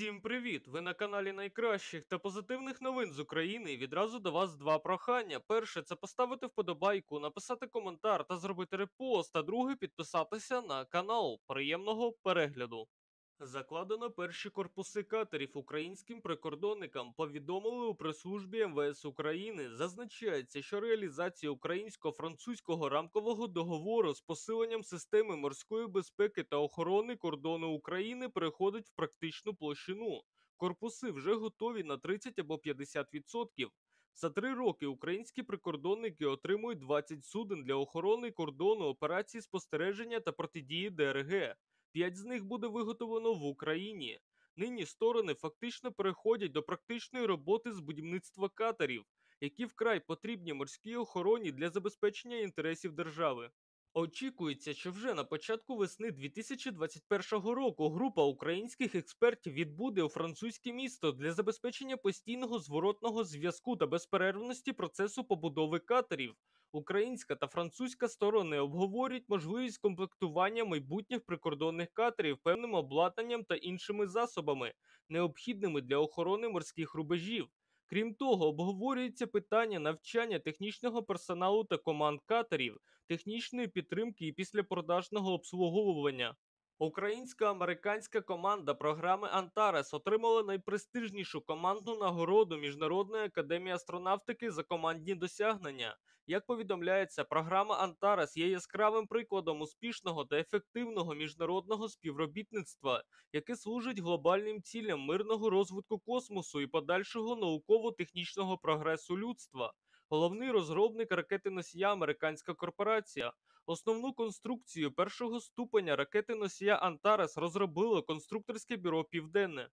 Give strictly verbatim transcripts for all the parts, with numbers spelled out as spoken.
Всім привіт! Ви на каналі найкращих та позитивних новин з України і відразу до вас два прохання. Перше – це поставити вподобайку, написати коментар та зробити репост, а друге – підписатися на канал. Приємного перегляду! Закладено перші корпуси катерів українським прикордонникам, повідомили у прес-службі ем ве ес України. Зазначається, що реалізація українсько-французького рамкового договору з посиленням системи морської безпеки та охорони кордону України переходить в практичну площину. Корпуси вже готові на тридцять або п'ятдесят відсотків. За три роки українські прикордонники отримують двадцять суден для охорони кордону, операції спостереження та протидії де ер ге. П'ять з них буде виготовлено в Україні. Нині сторони фактично переходять до практичної роботи з будівництва катерів, які вкрай потрібні морській охороні для забезпечення інтересів держави. Очікується, що вже на початку весни дві тисячі двадцять першого року група українських експертів відбуде у французьке місто для забезпечення постійного зворотного зв'язку та безперервності процесу побудови катерів. Українська та французька сторони обговорюють можливість комплектування майбутніх прикордонних катерів певним обладнанням та іншими засобами, необхідними для охорони морських рубежів. Крім того, обговорюється питання навчання технічного персоналу та команд катерів, технічної підтримки і післяпродажного обслуговування. Українсько-американська команда програми «Антарес» отримала найпрестижнішу командну нагороду Міжнародної академії астронавтики за командні досягнення. Як повідомляється, програма «Антарес» є яскравим прикладом успішного та ефективного міжнародного співробітництва, яке служить глобальним цілям мирного розвитку космосу і подальшого науково-технічного прогресу людства. Головний розробник ракети-носія – американська корпорація. Основну конструкцію першого ступеня ракети-носія «Антарес» розробило конструкторське бюро «Південне».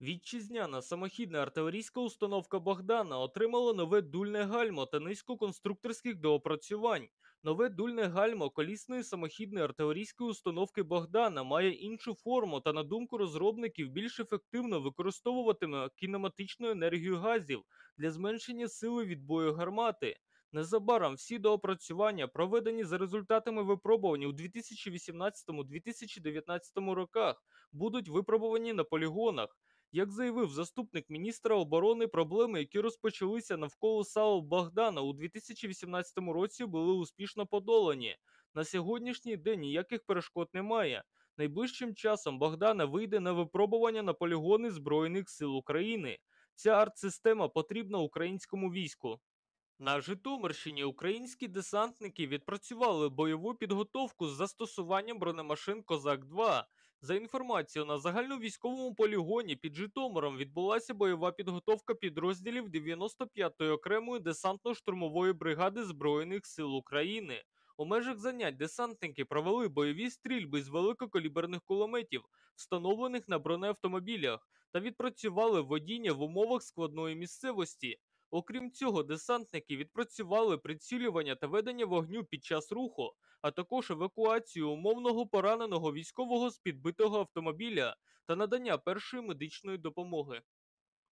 Вітчизняна самохідна артилерійська установка «Богдана» отримала нове дульне гальмо та низку конструкторських доопрацювань. Нове дульне гальмо колісної самохідної артилерійської установки «Богдана» має іншу форму та, на думку розробників, більш ефективно використовуватиме кінематичну енергію газів для зменшення сили відбою гармати. Незабаром всі доопрацювання, проведені за результатами випробувань у дві тисячі вісімнадцятому - дві тисячі дев'ятнадцятому роках, будуть випробувані на полігонах. Як заявив заступник міністра оборони, проблеми, які розпочалися навколо САУ Богдана у дві тисячі вісімнадцятому році, були успішно подолані. На сьогоднішній день ніяких перешкод немає. Найближчим часом Богдана вийде на випробування на полігони Збройних сил України. Ця артсистема потрібна українському війську. На Житомирщині українські десантники відпрацювали бойову підготовку з застосуванням бронемашин «Козак-два». За інформацією, на загальновійськовому полігоні під Житомиром відбулася бойова підготовка підрозділів дев'яносто п'ятої окремої десантно-штурмової бригади Збройних сил України. У межах занять десантники провели бойові стрільби з великокаліберних кулеметів, встановлених на бронеавтомобілях, та відпрацювали водіння в умовах складної місцевості. Окрім цього, десантники відпрацювали прицілювання та ведення вогню під час руху, а також евакуацію умовного пораненого військового з підбитого автомобіля та надання першої медичної допомоги.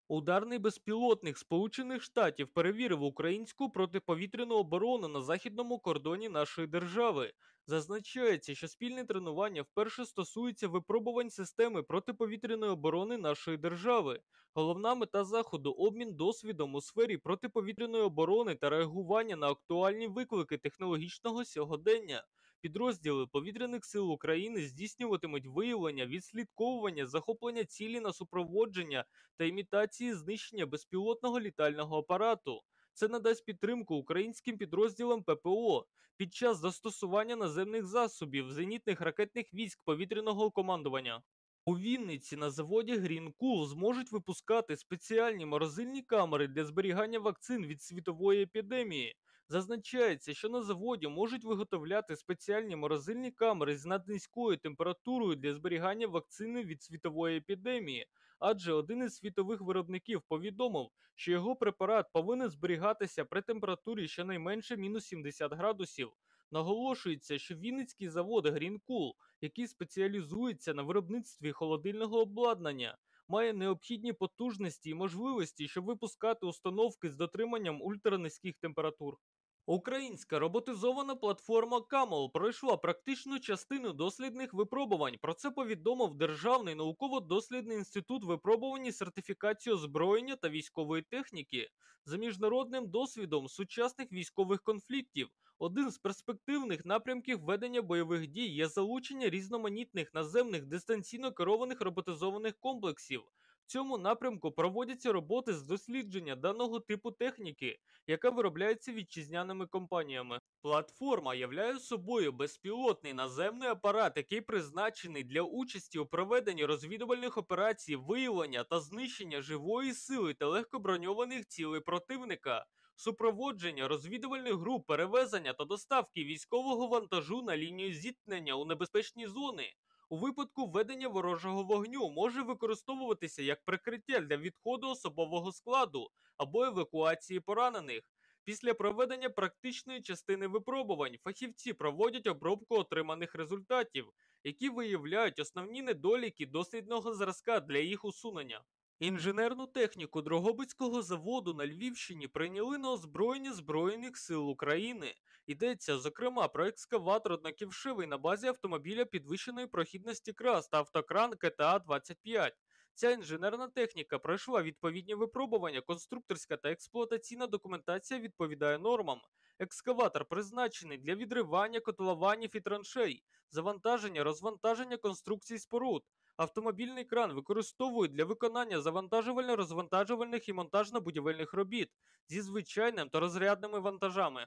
Ударний безпілотник Сполучених Штатів перевірив українську протиповітряну оборону на західному кордоні нашої держави. Зазначається, що спільне тренування вперше стосується випробувань системи протиповітряної оборони нашої держави. Головна мета заходу – обмін досвідом у сфері протиповітряної оборони та реагування на актуальні виклики технологічного сьогодення. Підрозділи Повітряних сил України здійснюватимуть виявлення, відслідковування, захоплення цілі на супроводження та імітації знищення безпілотного літального апарату. Це надасть підтримку українським підрозділам пе пе о під час застосування наземних засобів, зенітних ракетних військ повітряного командування. У Вінниці на заводі «Грінкул» зможуть випускати спеціальні морозильні камери для зберігання вакцин від світової епідемії. Зазначається, що на заводі можуть виготовляти спеціальні морозильні камери з наднизькою температурою для зберігання вакцини від світової епідемії, адже один із світових виробників повідомив, що його препарат повинен зберігатися при температурі щонайменше мінус сімдесят градусів. Наголошується, що вінницький завод «Грінкул», який спеціалізується на виробництві холодильного обладнання, має необхідні потужності і можливості, щоб випускати установки з дотриманням ультранизьких температур. Українська роботизована платформа Camel пройшла практичну частину дослідних випробувань. Про це повідомив Державний науково-дослідний інститут випробувань і сертифікації озброєння та військової техніки за міжнародним досвідом сучасних військових конфліктів. Один з перспективних напрямків ведення бойових дій є залучення різноманітних наземних дистанційно керованих роботизованих комплексів. В цьому напрямку проводяться роботи з дослідження даного типу техніки, яка виробляється вітчизняними компаніями. Платформа являє собою безпілотний наземний апарат, який призначений для участі у проведенні розвідувальних операцій, виявлення та знищення живої сили та легкоброньованих цілей противника, супроводження розвідувальних груп, перевезення та доставки військового вантажу на лінію зіткнення у небезпечні зони. У випадку ведення ворожого вогню може використовуватися як прикриття для відходу особового складу або евакуації поранених. Після проведення практичної частини випробувань фахівці проводять обробку отриманих результатів, які виявляють основні недоліки дослідного зразка для їх усунення. Інженерну техніку Дрогобицького заводу на Львівщині прийняли на озброєння Збройних сил України. Йдеться, зокрема, про екскаватор одноківшевий на базі автомобіля підвищеної прохідності КРАЗ та автокран КТА двадцять п'ять. Ця інженерна техніка пройшла відповідні випробування, конструкторська та експлуатаційна документація відповідає нормам. Екскаватор призначений для відривання котлованів і траншей, завантаження, розвантаження конструкцій споруд. Автомобільний кран використовують для виконання завантажувально-розвантажувальних і монтажно-будівельних робіт зі звичайним та розрядними вантажами.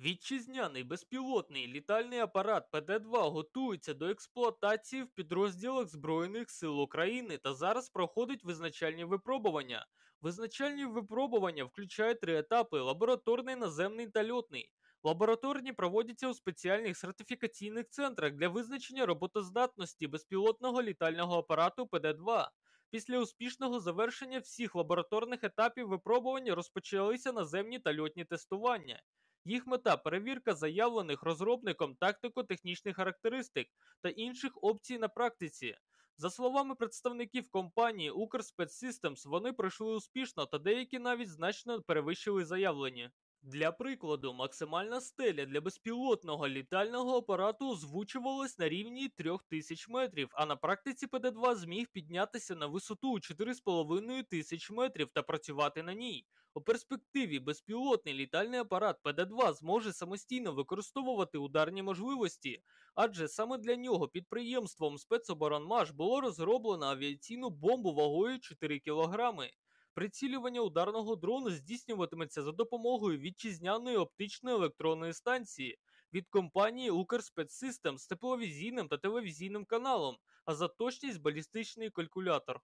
Вітчизняний безпілотний літальний апарат Пе Де два готується до експлуатації в підрозділах Збройних сил України та зараз проходить визначальні випробування. Визначальні випробування включають три етапи – лабораторний, наземний та льотний. Лабораторні проводяться у спеціальних сертифікаційних центрах для визначення роботоздатності безпілотного літального апарату Пе Де два. Після успішного завершення всіх лабораторних етапів випробувань розпочалися наземні та льотні тестування. Їх мета – перевірка заявлених розробником тактико-технічних характеристик та інших опцій на практиці. За словами представників компанії Укрспецсистемс, вони пройшли успішно та деякі навіть значно перевищили заявлені. Для прикладу, максимальна стеля для безпілотного літального апарату озвучувалась на рівні трьох тисяч метрів, а на практиці Пе Де два зміг піднятися на висоту чотири з половиною тисяч метрів та працювати на ній. У перспективі безпілотний літальний апарат Пе Де два зможе самостійно використовувати ударні можливості, адже саме для нього підприємством «Спецоборонмаш» було розроблено авіаційну бомбу вагою чотири кілограми. Прицілювання ударного дрону здійснюватиметься за допомогою вітчизняної оптичної електронної станції від компанії «Укрспецсистемс» з тепловізійним та телевізійним каналом, а за точність – балістичний калькулятор.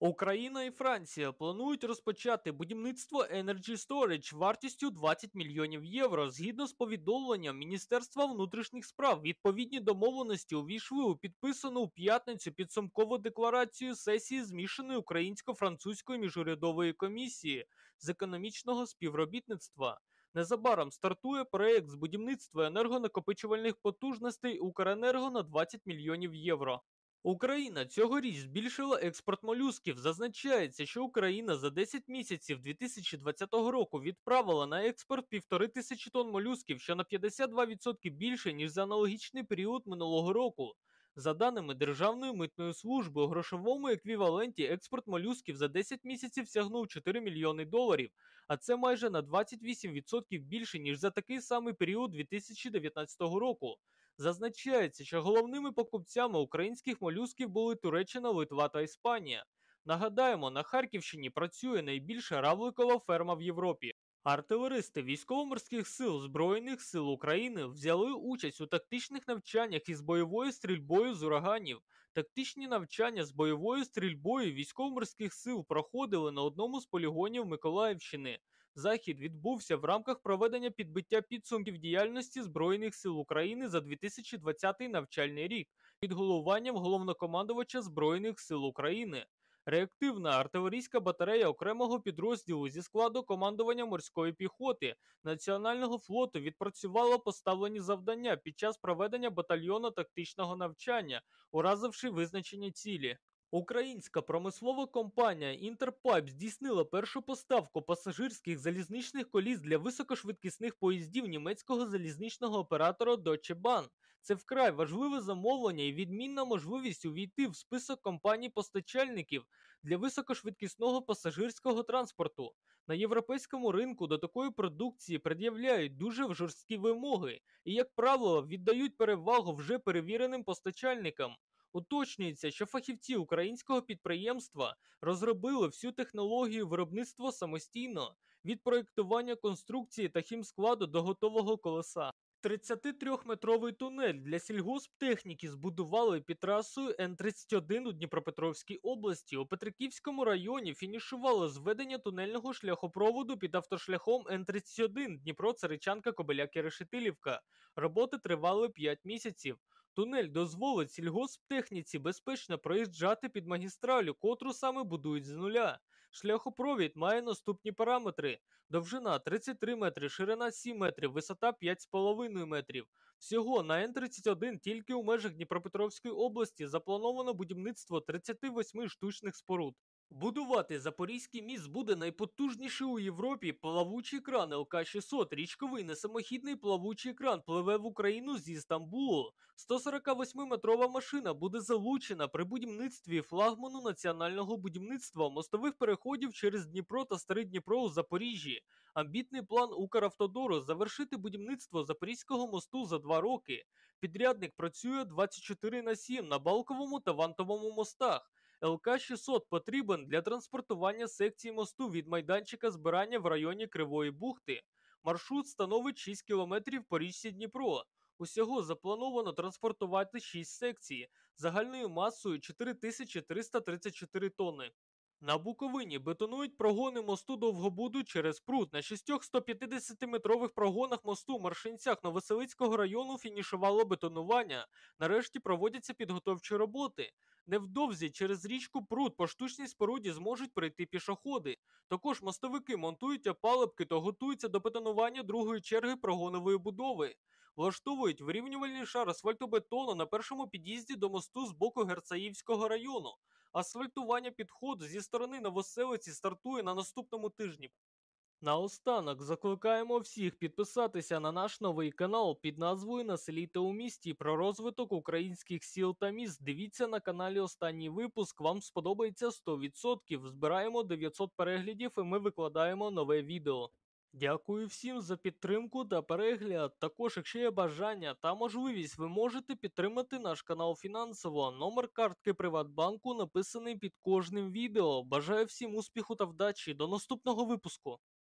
Україна і Франція планують розпочати будівництво Energy Storage вартістю двадцять мільйонів євро. Згідно з повідомленням Міністерства внутрішніх справ, відповідні домовленості увійшли у підписану у п'ятницю підсумкову декларацію сесії змішаної українсько-французької міжурядової комісії з економічного співробітництва. Незабаром стартує проєкт з будівництва енергонакопичувальних потужностей Укренерго на двадцять мільйонів євро. Україна цьогоріч збільшила експорт молюсків. Зазначається, що Україна за десять місяців дві тисячі двадцятого року відправила на експорт півтори тисячі тонн молюсків, що на п'ятдесят два відсотки більше, ніж за аналогічний період минулого року. За даними Державної митної служби, у грошовому еквіваленті експорт молюсків за десять місяців сягнув чотири мільйони доларів, а це майже на двадцять вісім відсотків більше, ніж за такий самий період дві тисячі дев'ятнадцятого року. Зазначається, що головними покупцями українських молюсків були Туреччина, Литва та Іспанія. Нагадаємо, на Харківщині працює найбільша равликова ферма в Європі. Артилеристи Військово-морських сил Збройних сил України взяли участь у тактичних навчаннях із бойовою стрільбою з ураганів. Тактичні навчання з бойовою стрільбою Військово-морських сил проходили на одному з полігонів Миколаївщини. Захід відбувся в рамках проведення підбиття підсумків діяльності Збройних сил України за дві тисячі двадцятий навчальний рік під головуванням головнокомандувача Збройних сил України. Реактивна артилерійська батарея окремого підрозділу зі складу командування морської піхоти Національного флоту відпрацювала поставлені завдання під час проведення батальйонно-тактичного навчання, уразивши визначені цілі. Українська промислова компанія «Інтерпайп» здійснила першу поставку пасажирських залізничних коліс для високошвидкісних поїздів німецького залізничного оператора «Дойче Бан». Це вкрай важливе замовлення і відмінна можливість увійти в список компаній-постачальників для високошвидкісного пасажирського транспорту. На європейському ринку до такої продукції пред'являють дуже жорсткі вимоги і, як правило, віддають перевагу вже перевіреним постачальникам. Уточнюється, що фахівці українського підприємства розробили всю технологію виробництва самостійно, від проєктування конструкції та хімскладу до готового колеса. тридцятитрьохметровий тунель для сільгосптехніки збудували під трасою Н тридцять один у Дніпропетровській області. У Петриківському районі фінішувало зведення тунельного шляхопроводу під автошляхом Н тридцять один Дніпро-Царичанка-Кобиляки-Решетилівка. Роботи тривали п'ять місяців. Тунель дозволить сільгосптехніці безпечно проїжджати під магістралю, котру саме будують з нуля. Шляхопровід має наступні параметри. Довжина тридцять три метри, ширина сім метрів, висота п'ять з половиною метрів. Всього на Н тридцять один тільки у межах Дніпропетровської області заплановано будівництво тридцяти восьми штучних споруд. Будувати Запорізький міст буде найпотужніший у Європі плавучий кран Л К шістсот. Річковий несамохідний плавучий кран пливе в Україну зі Стамбулу. сто сорокавосьмиметрова машина буде залучена при будівництві флагману національного будівництва мостових переходів через Дніпро та Старий Дніпро у Запоріжжі. Амбітний план Укравтодору – завершити будівництво Запорізького мосту за два роки. Підрядник працює двадцять чотири на сім на Балковому та Вантовому мостах. Л К шістсот потрібен для транспортування секції мосту від майданчика збирання в районі Кривої Бухти. Маршрут становить шість кілометрів по річці Дніпро. Усього заплановано транспортувати шість секцій загальною масою чотири тисячі триста тридцять чотири тонни. На Буковині бетонують прогони мосту Довгобуду через пруд. На шістьох стоп'ятдесятиметрових прогонах мосту Маршинцях Новоселицького району фінішувало бетонування. Нарешті проводяться підготовчі роботи. Невдовзі через річку Прут по штучній споруді зможуть пройти пішоходи. Також мостовики монтують опалубки та готуються до бетонування другої черги прогонової будови. Влаштовують вирівнювальний шар асфальтобетону на першому під'їзді до мосту з боку Герцаївського району. Асфальтування підходу зі сторони Новоселиці стартує на наступному тижні. Наостанок закликаємо всіх підписатися на наш новий канал під назвою «На селі та у місті» про розвиток українських сіл та міст. Дивіться на каналі останній випуск, вам сподобається сто відсотків. Збираємо дев'ятсот переглядів і ми викладаємо нове відео. Дякую всім за підтримку та перегляд. Також, якщо є бажання та можливість, ви можете підтримати наш канал фінансово. Номер картки Приватбанку написаний під кожним відео. Бажаю всім успіху та вдачі. До наступного випуску!